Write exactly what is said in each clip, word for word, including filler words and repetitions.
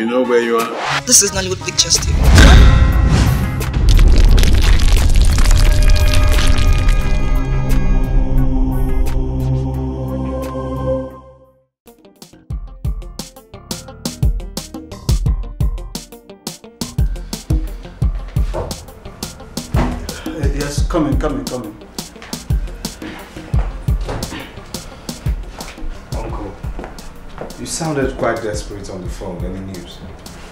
You know where you are? This is Nollywood Pictures team. Hey, yes, come in, come in, come in. You sounded quite desperate on the phone. Any news?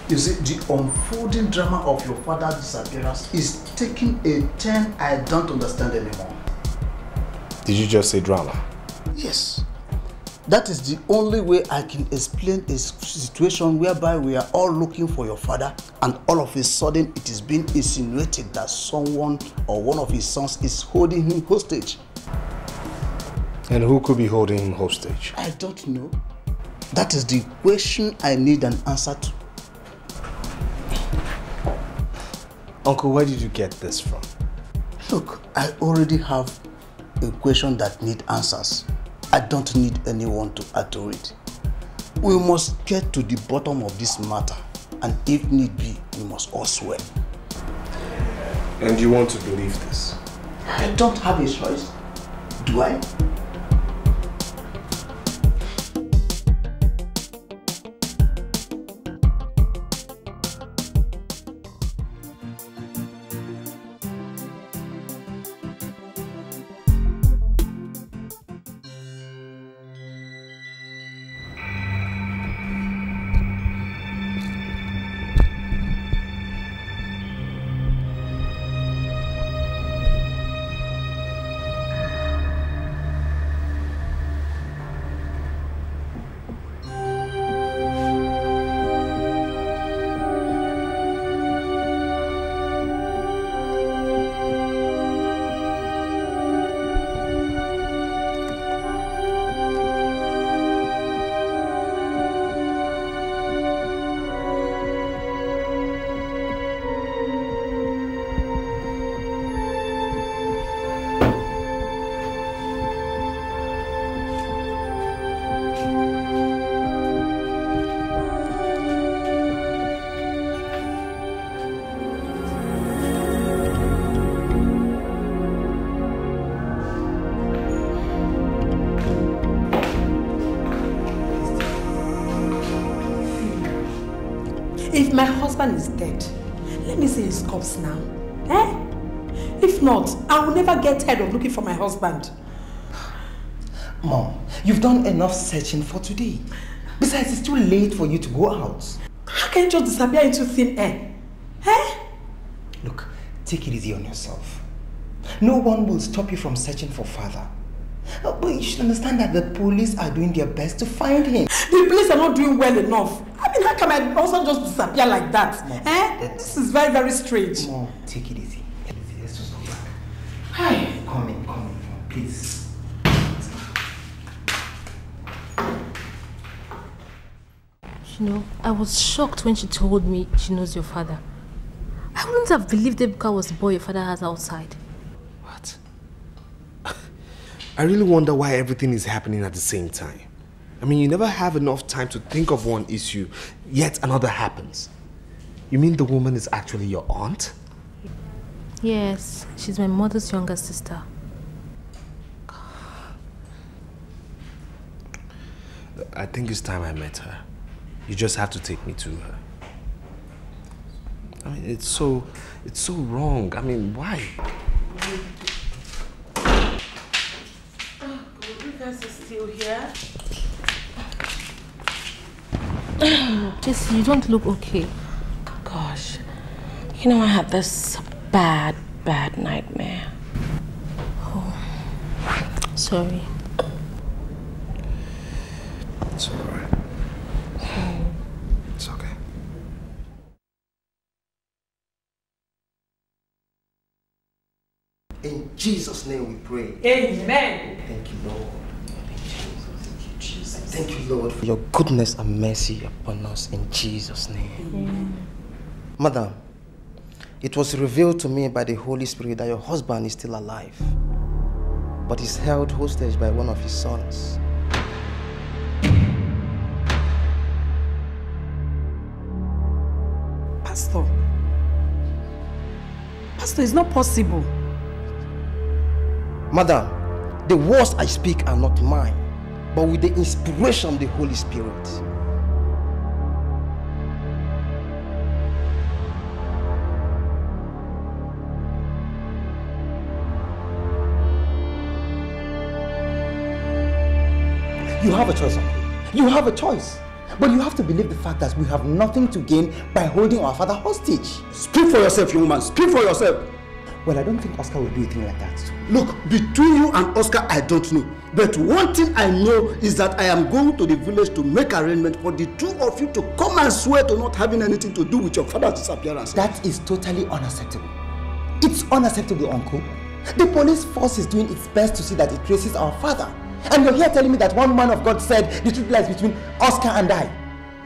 You see, the unfolding drama of your father's disappearance is taking a turn I don't understand anymore. Did you just say drama? Yes. That is the only way I can explain a situation whereby we are all looking for your father and all of a sudden it is being insinuated that someone or one of his sons is holding him hostage. And who could be holding him hostage? I don't know. That is the question I need an answer to. Uncle, where did you get this from? Look, I already have a question that needs answers. I don't need anyone to add to it. We must get to the bottom of this matter, and if need be, we must all swear. And you want to believe this? I don't have a choice. Do I? If my husband is dead, let me see his corpse now. Eh? If not, I will never get tired of looking for my husband. Mom, you've done enough searching for today. Besides, it's too late for you to go out. How can you just disappear into thin air? Eh? Look, take it easy on yourself. No one will stop you from searching for father. But you should understand that the police are doing their best to find him. The police are not doing well enough. I mean, how can my husband just disappear like that? Mom, eh? This is very, very strange. Mom, take it easy. Take it easy. Let's just go back. Hi. Come in, come in, please. You know, I was shocked when she told me she knows your father. I wouldn't have believed Ebuka was the boy your father has outside. What? I really wonder why everything is happening at the same time. I mean, you never have enough time to think of one issue, yet another happens. You mean the woman is actually your aunt? Yes, she's my mother's younger sister. I think it's time I met her. You just have to take me to her. I mean, it's so, it's so wrong. I mean, why? Oh, you guys are still here? Jesse, you don't look okay. Gosh, you know I had this bad, bad nightmare. Oh, sorry. It's all right. Oh. It's okay. In Jesus' name we pray. Amen. Thank you, Lord. Thank you, Lord, for your goodness and mercy upon us in Jesus' name. Amen. Madam, it was revealed to me by the Holy Spirit that your husband is still alive, but is held hostage by one of his sons. Pastor. Pastor, it's not possible. Madam, the words I speak are not mine, but with the inspiration of the Holy Spirit. You have a choice, Uncle. You have a choice. But you have to believe the fact that we have nothing to gain by holding our father hostage. Speak for yourself, young man. Speak for yourself. Well, I don't think Oscar will do a thing like that. Look, between you and Oscar, I don't know. But one thing I know is that I am going to the village to make arrangement for the two of you to come and swear to not having anything to do with your father's disappearance. That is totally unacceptable. It's unacceptable, Uncle. The police force is doing its best to see that it traces our father. And you're here telling me that one man of God said the truth lies between Oscar and I.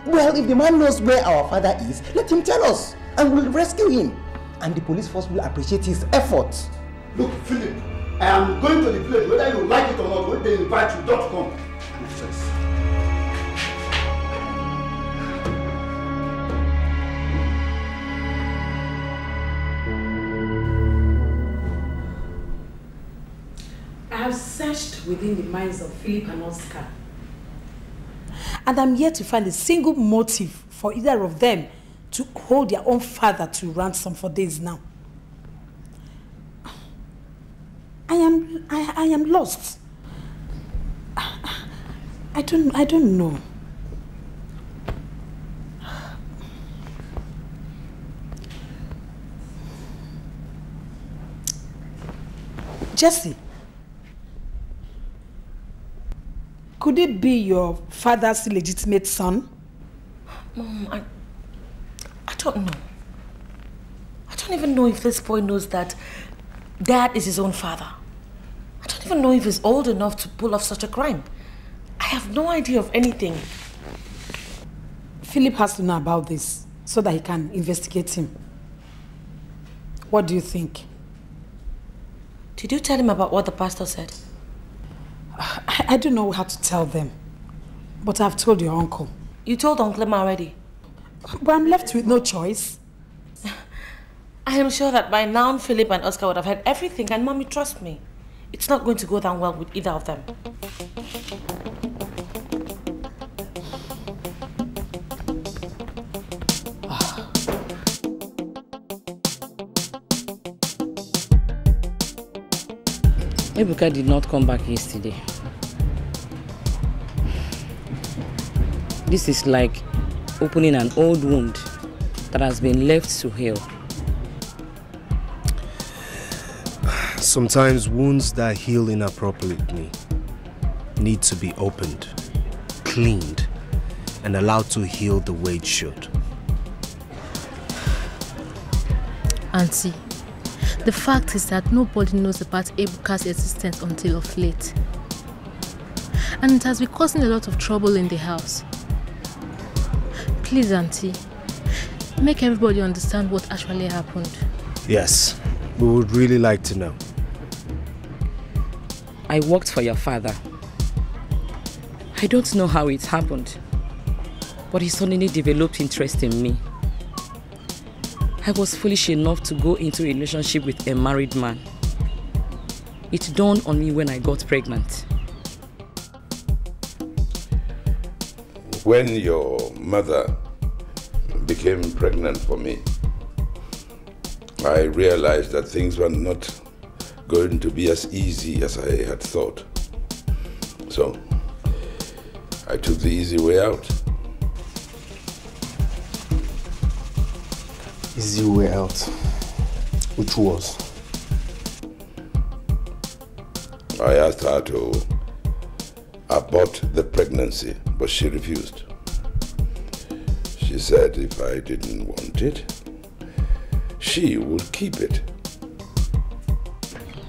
Well, if the man knows where our father is, let him tell us and we'll rescue him. And the police force will appreciate his efforts. Look, Philip, I am going to the village, whether you like it or not, when they invite you, don't come. I have searched within the minds of Philip and Oscar, and I'm yet to find a single motive for either of them to hold their own father to ransom for days now. I am, I, I am lost. I don't, I don't know. Jesse, could it be your father's legitimate son? Mom, I, I don't know. I don't even know if this boy knows that Dad is his own father. I don't even know if he's old enough to pull off such a crime. I have no idea of anything. Philip has to know about this so that he can investigate him. What do you think? Did you tell him about what the pastor said? I, I don't know how to tell them, but I've told your uncle. You told Uncle Emma already? But I'm left with no choice. I am sure that by now Philip and Oscar would have heard everything, and Mommy, trust me, it's not going to go down well with either of them. Ebuka did not come back yesterday. This is like opening an old wound that has been left to heal. Sometimes wounds that heal inappropriately need to be opened, cleaned, and allowed to heal the way it should. Auntie, the fact is that nobody knows about Ebuka's existence until of late. And it has been causing a lot of trouble in the house. Please, Auntie, make everybody understand what actually happened. Yes, we would really like to know. I worked for your father. I don't know how it happened, but he suddenly developed interest in me. I was foolish enough to go into a relationship with a married man. It dawned on me when I got pregnant. When your mother became pregnant for me, I realized that things were not going to be as easy as I had thought. So, I took the easy way out. Easy way out, which was? I asked her to abort the pregnancy, but she refused. She said if I didn't want it, she would keep it.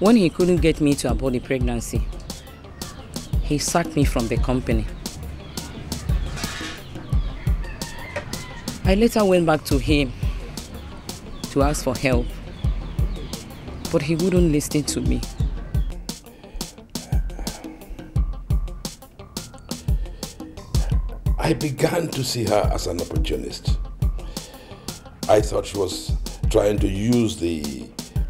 When he couldn't get me to abort the pregnancy, he sacked me from the company. I later went back to him to ask for help, but he wouldn't listen to me. I began to see her as an opportunist. I thought she was trying to use the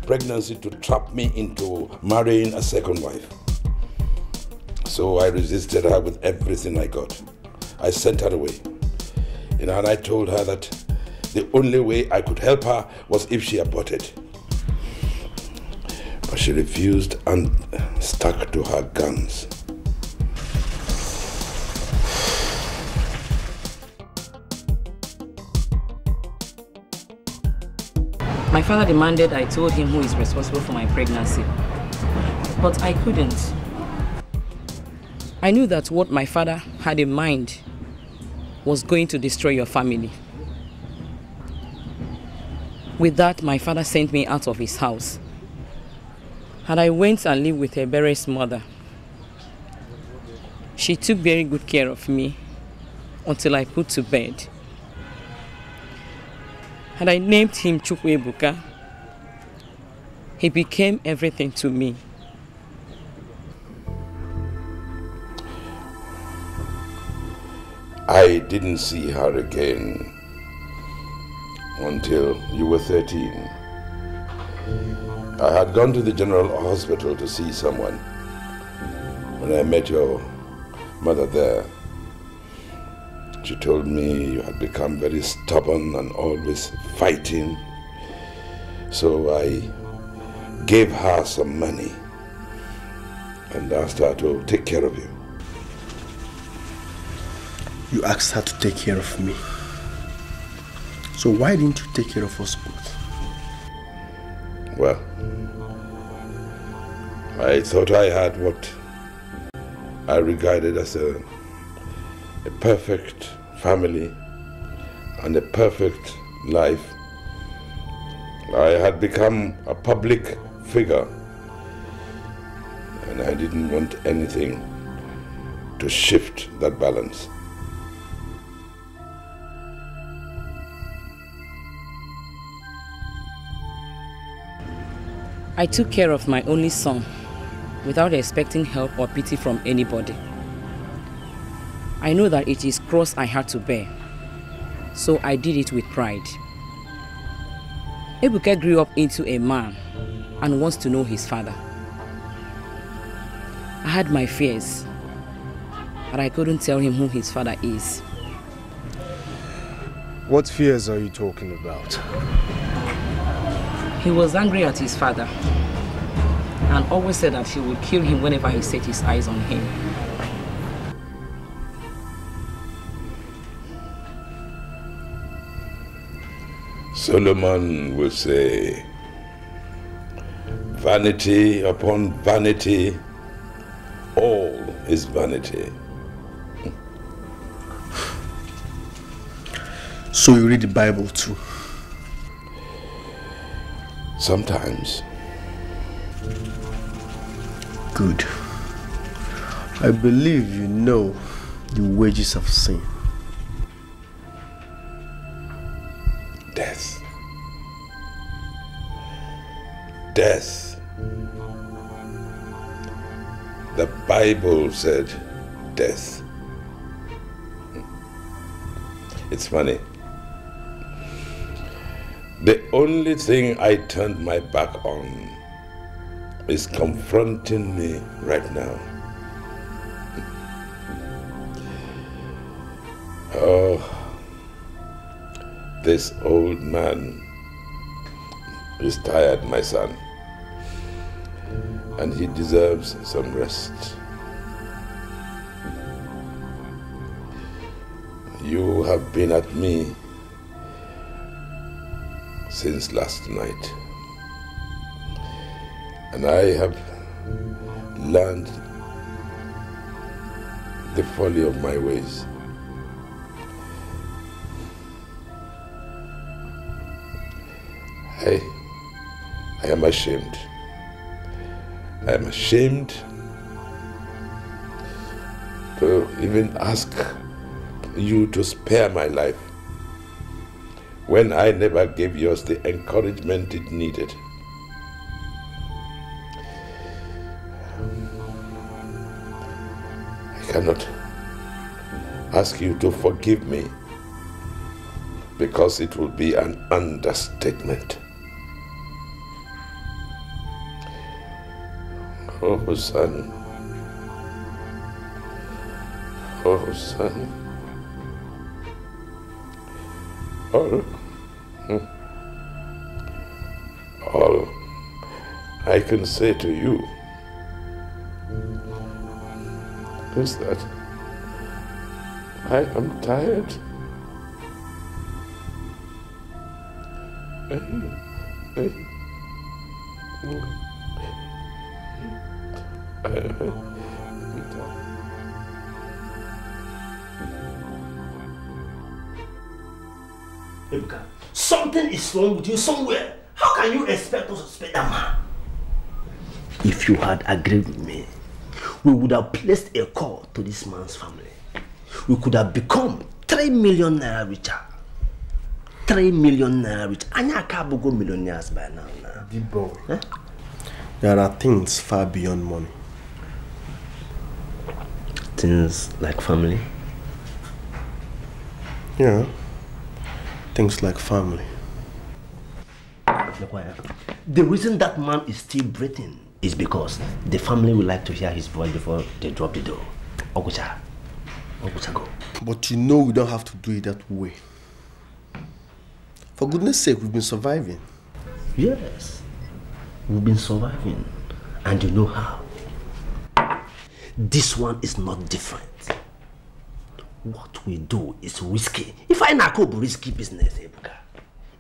pregnancy to trap me into marrying a second wife. So I resisted her with everything I got. I sent her away. You know, and I told her that the only way I could help her was if she aborted. But she refused and stuck to her guns. My father demanded I told him who is responsible for my pregnancy, but I couldn't. I knew that what my father had in mind was going to destroy your family. With that, my father sent me out of his house, and I went and lived with Ebere's mother. She took very good care of me until I put to bed. And I named him Chukwuebuka. He became everything to me. I didn't see her again until you were thirteen. I had gone to the general hospital to see someone when I met your mother there. She told me you had become very stubborn and always fighting. So I gave her some money and asked her to take care of you. You asked her to take care of me. So why didn't you take care of us both? Well, I thought I had what I regarded as a a perfect family and a perfect life. I had become a public figure and I didn't want anything to shift that balance. I took care of my only son without expecting help or pity from anybody. I know that it is cross I had to bear, so I did it with pride. Ebuka grew up into a man and wants to know his father. I had my fears, but I couldn't tell him who his father is. What fears are you talking about? He was angry at his father and always said that he would kill him whenever he set his eyes on him. Solomon will say, vanity upon vanity, all is vanity. So you read the Bible too? Sometimes. Good. I believe you know the wages of sin. Death. Death. The Bible said death. It's funny. The only thing I turned my back on is confronting me right now. Oh. This old man is tired, my son, and he deserves some rest. You have been at me since last night, and I have learned the folly of my ways. I, I am ashamed. I am ashamed to even ask you to spare my life when I never gave yours the encouragement it needed. I cannot ask you to forgive me because it would be an understatement. Oh, son. Oh, son. All. All I can say to you is that I am tired. Something is wrong with you somewhere. How can you expect us to spare that man? If you had agreed with me, we would have placed a call to this man's family. We could have become three million naira richer. Three million naira richer. And you can't go millionaires by now. Dubois, huh? There are things far beyond money. Things like family? Yeah. Things like family. The reason that man is still breathing is because the family would like to hear his voice before they drop the door. Ogucha. Ogucha, go. But you know we don't have to do it that way. For goodness sake, we've been surviving. Yes. We've been surviving. And you know how. This one is not different. What we do is risky. If I narco risky business,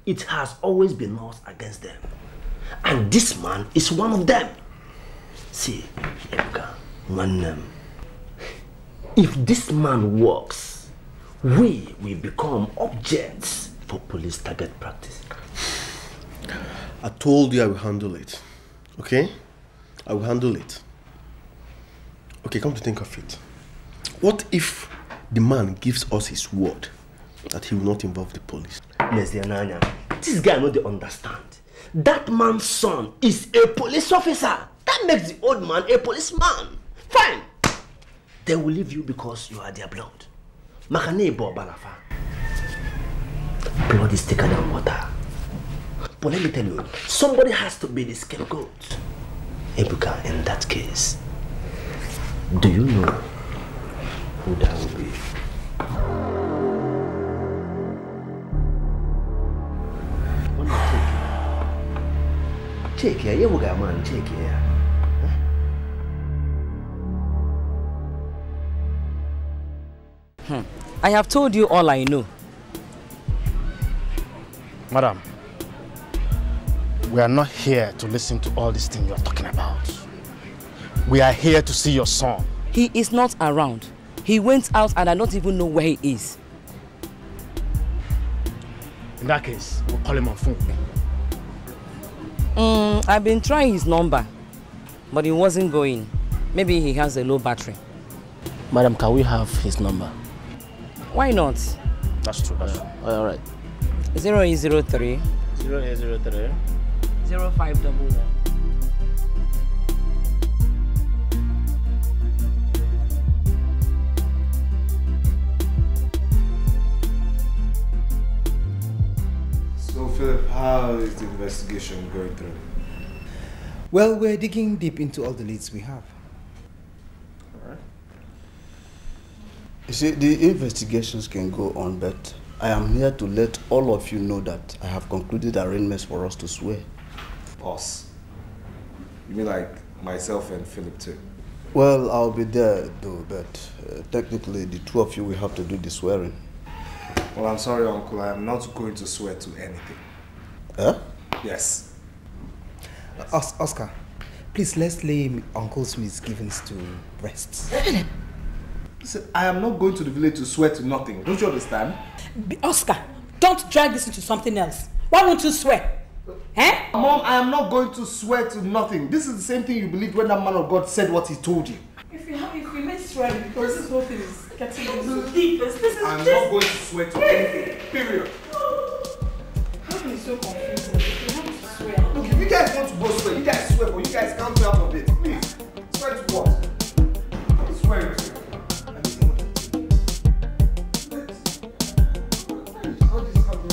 it has always been us against them. And this man is one of them. See, if this man works, we will become objects for police target practice. I told you I will handle it. Okay? I will handle it. Okay, come to think of it. What if the man gives us his word that he will not involve the police? This guy no dey understand. That man's son is a police officer. That makes the old man a policeman. Fine. They will leave you because you are their blood. Blood is thicker than water. But let me tell you, somebody has to be the scapegoat. Ebuka, in that case, do you know who that will be? Take care, you got man, take care. Hmm. I have told you all I know. Madam, we are not here to listen to all this thing you are talking about. We are here to see your son. He is not around. He went out and I don't even know where he is. In that case, we'll call him on phone. Mm, I've been trying his number, but he wasn't going. Maybe he has a low battery. Madam, can we have his number? Why not? That's true. That's yeah. true. All right. zero eight zero three. zero eight zero three. zero five one one. So Philip, how is the investigation going through? Well, we're digging deep into all the leads we have. Alright. You see, the investigations can go on, but I am here to let all of you know that I have concluded arrangements for us to swear. Us? You mean like myself and Philip too? Well, I'll be there though, but uh, technically the two of you will have to do the swearing. Well, I'm sorry, Uncle. I am not going to swear to anything. Huh? Yes. Os Oscar, please let's lay Uncle Smith's givens to rest. Listen, I am not going to the village to swear to nothing. Don't you understand? Oscar, don't drag this into something else. Why won't you swear? Eh? Mom, I am not going to swear to nothing. This is the same thing you believed when that man of God said what he told you. If you have, if we may swear, because this whole thing is getting into deepest. This is I'm just... not going to swear to anything. Period. How can you so confusing? If you want to swear. Look, if you guys want to both swear, you guys swear, but you guys can't out of it. Please. Swear to what? Swear to what? How this happen?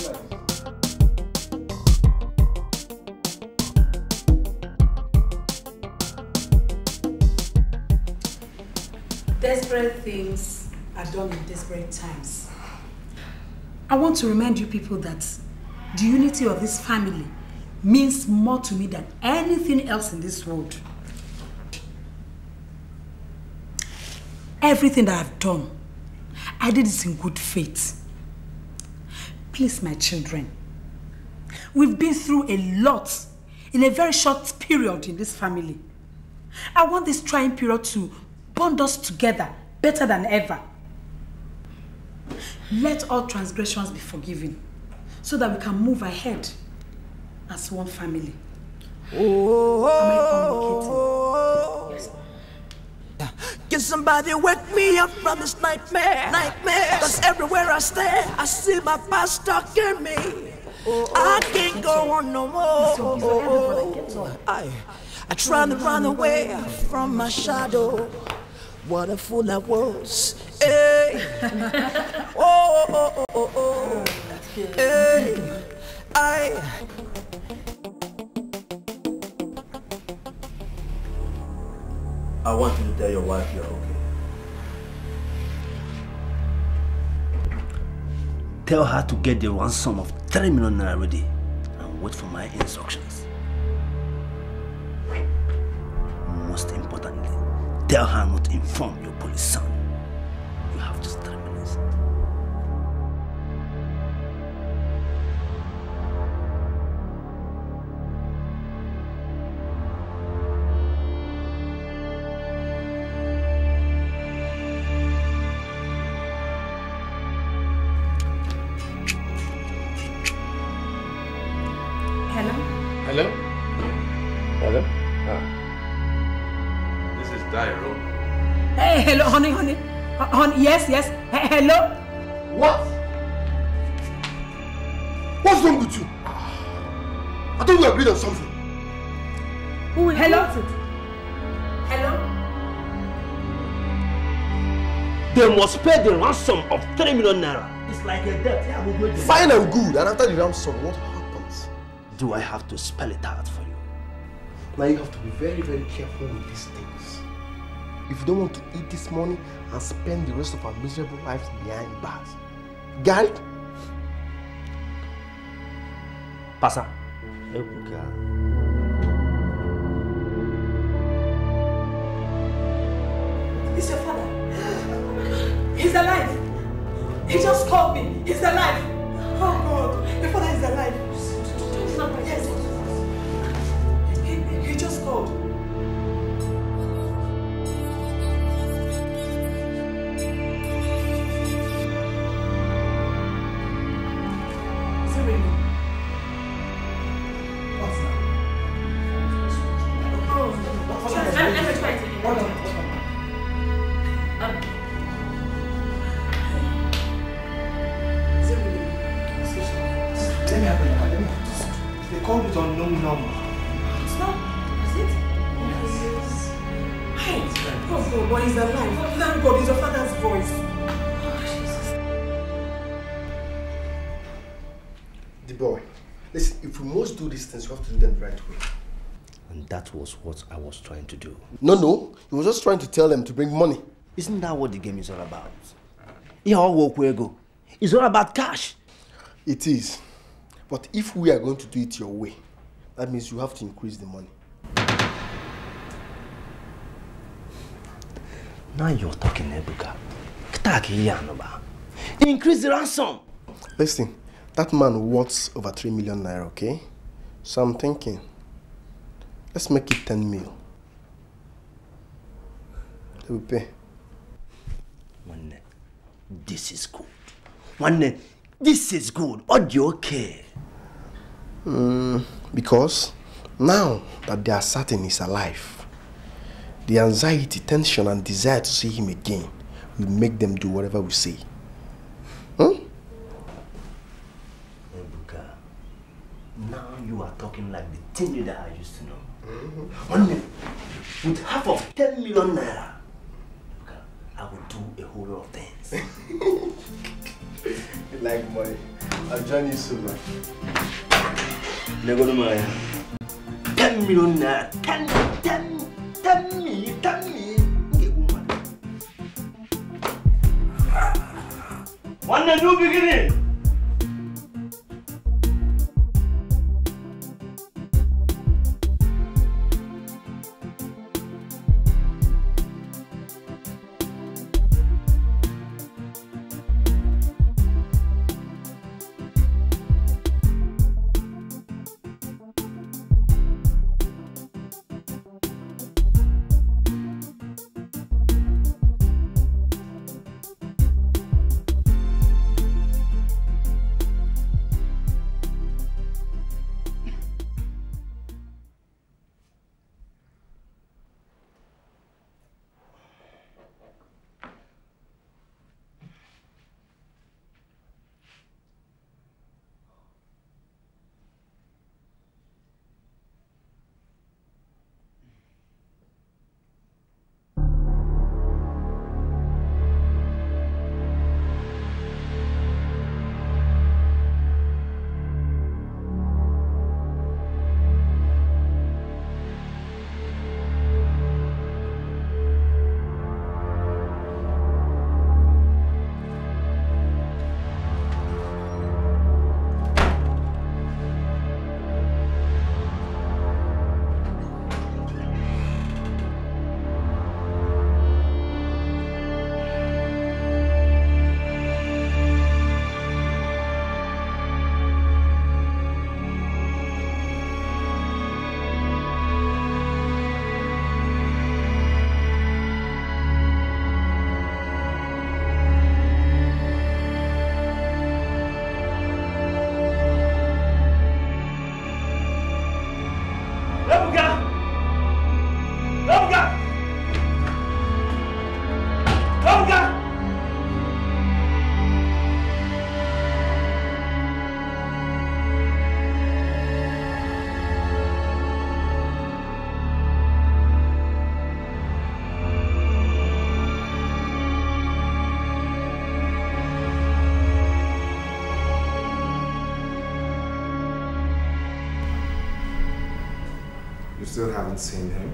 things are done in desperate times. I want to remind you people that the unity of this family means more to me than anything else in this world. Everything that I've done, I did it in good faith. Please, my children, we've been through a lot in a very short period in this family. I want this trying period to bond us together better than ever. Let all transgressions be forgiven so that we can move ahead as one family. Oh, am I communicating? Yes. Can somebody wake me up from this nightmare? Nightmare. Cause everywhere I stare, I see my past stuck in me. Oh, oh, I can't okay. go on no more. Oh, oh, oh. I, I try to run away from my shadow. What a fool I was. Hey. Oh, oh, oh, oh, oh. Hey. I. I want you to tell your wife you're okay. Tell her to get the ransom of three million naira ready and wait for my instructions. Most importantly, tell her not to inform your police son. You have just three minutes. Yes, yes. H hello? What? What's wrong with you? I thought we agreed on something. Who is hello? It? Hello? They must pay the ransom of three million naira. It's like a debt. Yeah, we'll go fine and good. And after the ransom, what happens? Do I have to spell it out for you? Now you have to be very, very careful with these things. If you don't want to eat this money and spend the rest of our miserable lives behind bars. Got it? Pasa. It's your father. Oh my God. He's alive. He just called me. He's alive. Oh God. Your father is alive. Yes. He, he just called. Distance, you have to do them the right way. And that was what I was trying to do. No, no. He was just trying to tell them to bring money. Isn't that what the game is all about? It's all about cash. It is. But if we are going to do it your way, that means you have to increase the money. Now you're talking, Ebuka. Increase the ransom. Listen, that man wants over three million naira, okay? So I'm thinking, let's make it ten mil. They will pay. One, this is good. One, this is good. Or do you okay? Mm, because now that they are certain he's alive, the anxiety, tension, and desire to see him again will make them do whatever we say. Hmm? Now you are talking like the tin leader I used to know. Mm-hmm. One minute, with half of ten million naira, I will do a whole lot of things. You like money. I'll join you soon, man. ten million naira. ten, ten, ten me, ten me. and a new beginning. Still haven't seen him.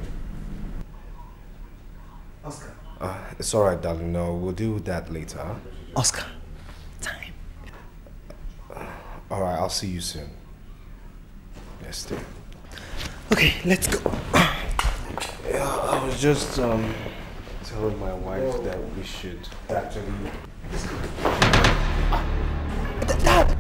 Oscar. Uh, it's all right, darling. No, we'll deal with that later. Oscar, time. Uh, all right, I'll see you soon. Yes, dear. Okay, let's go. Yeah, I was just um, telling my wife oh. that we should actually. Dad. Dad.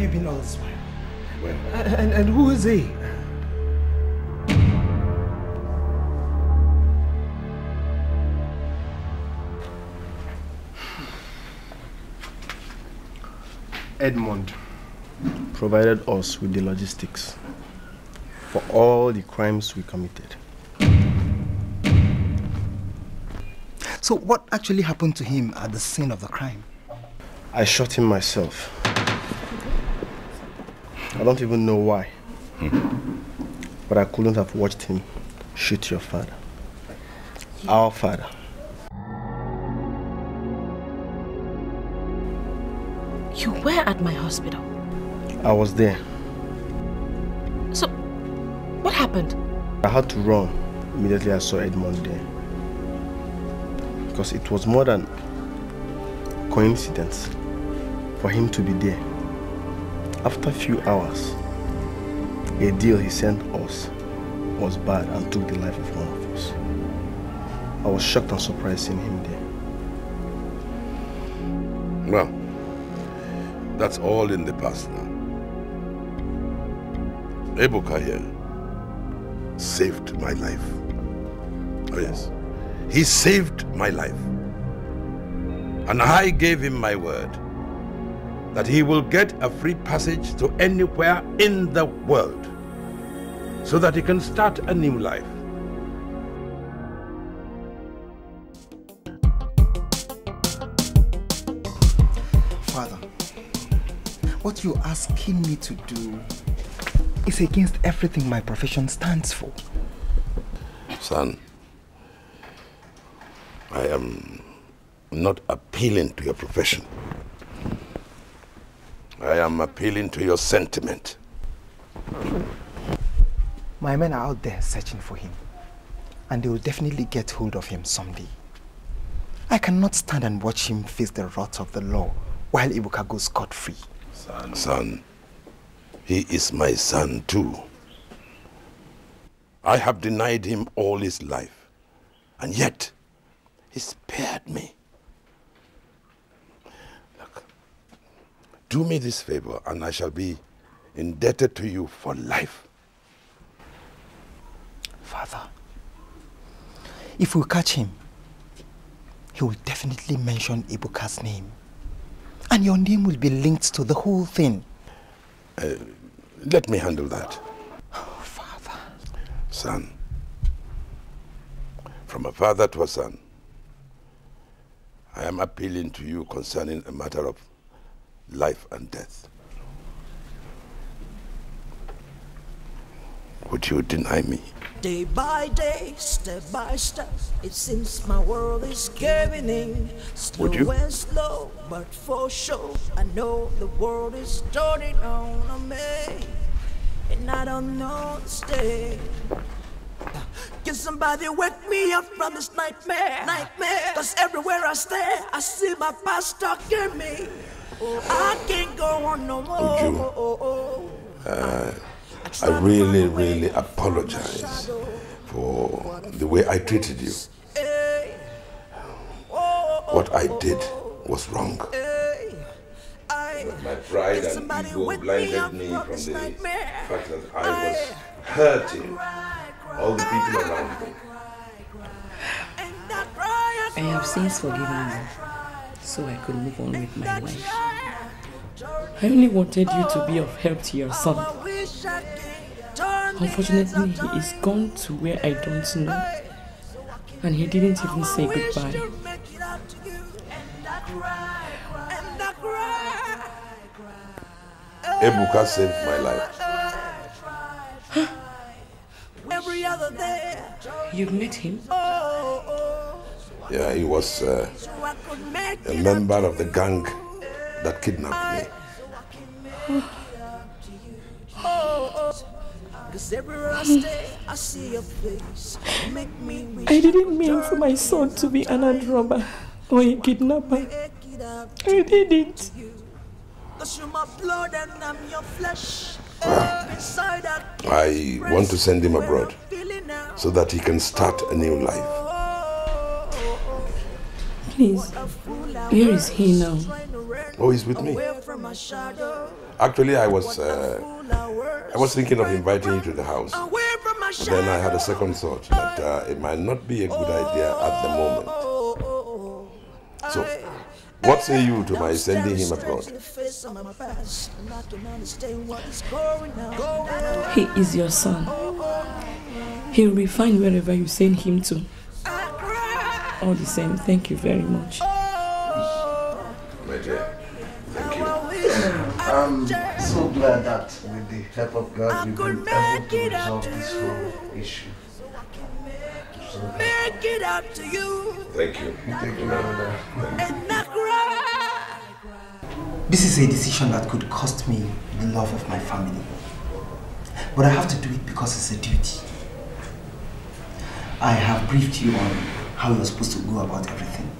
Have you been all this while? When? And, and who is he? Edmund provided us with the logistics for all the crimes we committed. So what actually happened to him at the scene of the crime? I shot him myself. I don't even know why, hmm. but I couldn't have watched him shoot your father, yeah. our father. You were at my hospital? I was there. So, what happened? I had to run immediately I saw Edmund there, because it was more than coincidence for him to be there. After a few hours, a deal he sent us was bad and took the life of one of us. I was shocked and surprised seeing him there. Well, that's all in the past now. Ebuka here saved my life. Oh yes, he saved my life. And I gave him my word that he will get a free passage to anywhere in the world so that he can start a new life. Father, what you're asking me to do is against everything my profession stands for. Son, I am not appealing to your profession. I am appealing to your sentiment. My men are out there searching for him, and they will definitely get hold of him someday. I cannot stand and watch him face the wrath of the law while Ibuka goes scot-free. Son. Son, he is my son too. I have denied him all his life, and yet he spared me. Look, do me this favor, and I shall be indebted to you for life. Father, if we catch him, he will definitely mention Ibuka's name. And your name will be linked to the whole thing. Uh, let me handle that. Oh, Father. Son. From a father to a son, I am appealing to you concerning a matter of life and death. Would you deny me? Day by day, step by step, it seems my world is caving in. Slow and slow, but for sure, I know the world is turning on me. And I don't know to stay. Can somebody wake me up from this nightmare? Nightmare. Cause everywhere I stare, I see my past stuck in me. Oh, I can't go on no more. Oh, oh, oh, oh. Uh, I really, really apologize for the way I treated you. What I did was wrong. But my pride and ego blinded me from the fact that I was hurting all the people around me. I have since forgiven you, so I could move on with my life. I only wanted you to be of help to your son. Unfortunately, he is gone to where I don't know, and he didn't even say goodbye. Ebuka saved my life. Huh? Every other day. You've met him? Yeah, he was uh, a member of the gang that kidnapped me. I didn't mean for my son to be an armed robber or a kidnapper. I didn't. Well, I want to send him abroad so that he can start a new life. Please, where is he now? Oh, he's with me. Actually, I was uh, I was thinking of inviting you to the house. But then I had a second thought that uh, it might not be a good idea at the moment. So, what say you to my sending him abroad? He is your son. He will be fine wherever you send him to. All the same, thank you very much. Thank you. I'm so glad that with the help of God we will be able to resolve this whole issue. So make it up to you. Thank you. Thank you, Mother. This is a decision that could cost me the love of my family. But I have to do it because it's a duty. I have briefed you on how you're supposed to go about everything.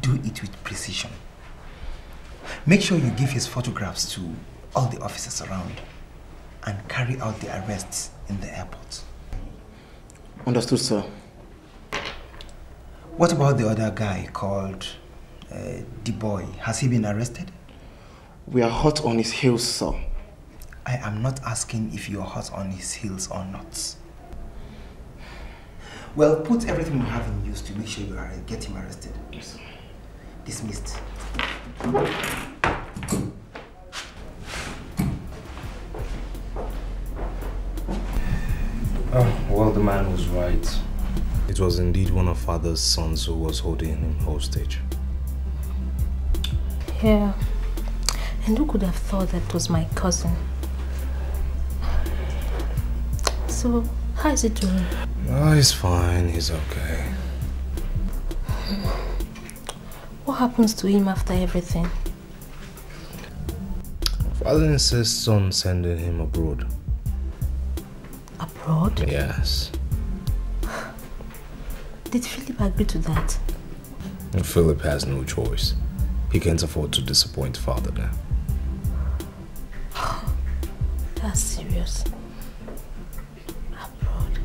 Do it with precision. Make sure you give his photographs to all the officers around and carry out the arrests in the airport. Understood, sir. What about the other guy called uh, Dubois? Has he been arrested? We are hot on his heels, sir. I am not asking if you are hot on his heels or not. Well, put everything you have in use to make sure you are, get him arrested. Yes, sir. Dismissed. Oh, well, the man was right. It was indeed one of Father's sons who was holding him hostage. Yeah. And who could have thought that was my cousin? So, how is he doing? Oh, he's fine. He's okay. What happens to him after everything? Father insists on sending him abroad. abroad? Yes. Did Philip agree to that? And Philip has no choice. He can't afford to disappoint father now. That's serious. Abroad.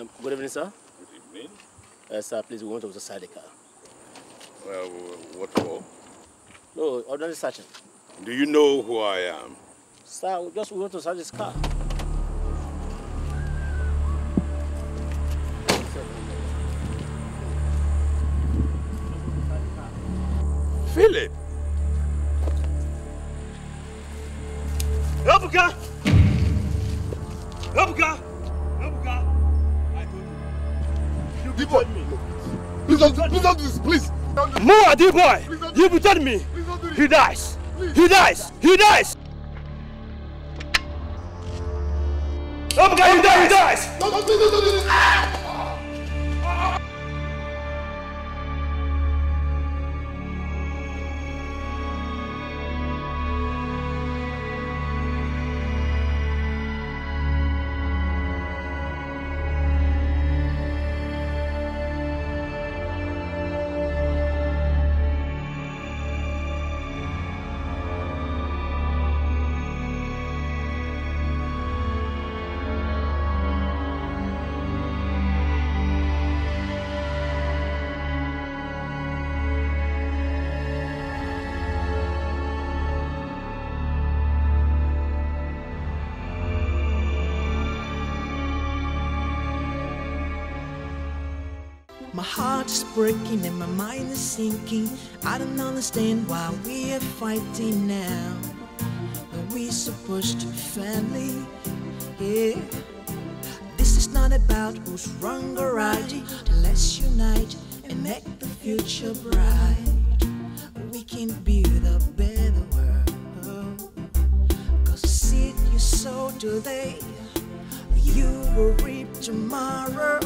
Um, good evening, sir. Good evening. Uh, sir, please, we want to observe the car. Well, what for? No, ordinary searching. Do you know who I am? Sir, we just want to search this car. Philip! Chukwuebuka! Chukwuebuka! Chukwuebuka! I told you. You betrayed me. Please don't, please don't do this, please! More, dear boy! You betrayed me! He dies! He dies! He dies! Chukwuebuka, he dies! He dies! No, no, please don't do this! My heart's breaking and my mind is sinking. I don't understand why we are fighting now. Are we supposed to be family? Yeah. This is not about who's wrong or right. Let's unite and make the future bright. We can build a better world. Cause seed you sow today, you will reap tomorrow.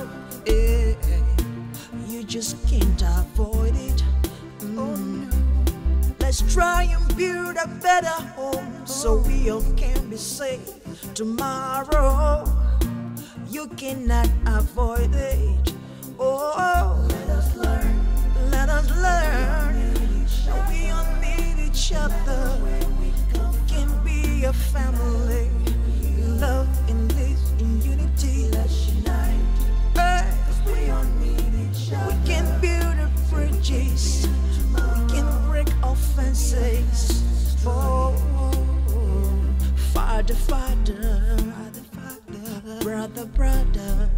Yeah. You just can't avoid it. Mm. Oh, no. Let's try and build a better home, oh, so we all can be safe tomorrow. You cannot avoid it. Oh, let us learn. Let us learn. We all need each other. We can be a family. Love and live in unity. Let's unite. We all need each other. We can build up bridges. We can break offenses. Oh, Father, Father, Brother, Brother,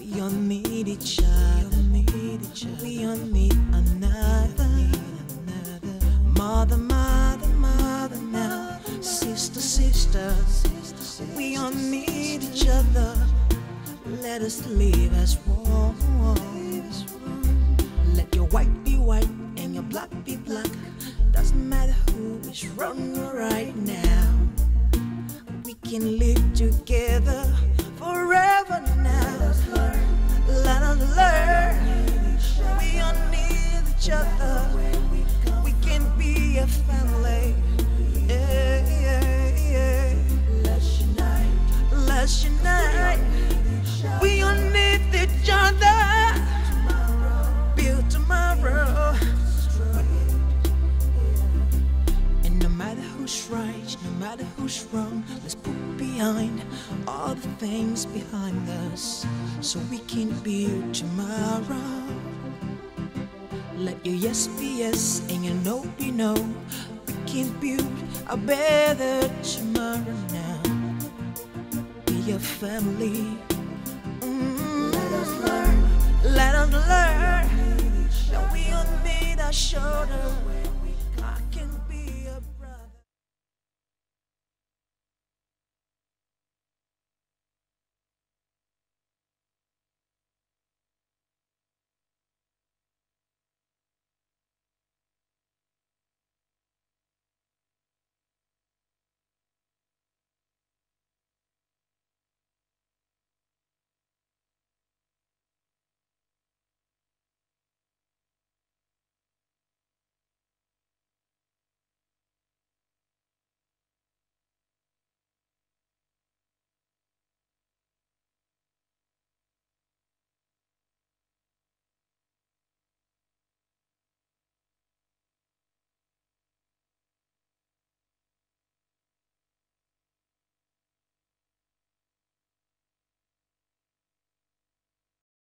we all need each other. We all need another. Mother, Mother, Mother, now. Sister, Sister, we all need each other. Let us live as one. Let your white be white and your black be black. Doesn't matter who is wrong right now. We can live together forever now. Let us learn. Let us learn. We all need each other. We can be a family. Yeah, yeah, yeah. Let's unite. Let's unite. We all need each other. Build tomorrow. And no matter who's right, no matter who's wrong, let's put behind all the things behind us, so we can build tomorrow. Let your yes be yes and your no be no. We can build a better tomorrow now. Be a family. Let us learn that we all need our shoulders.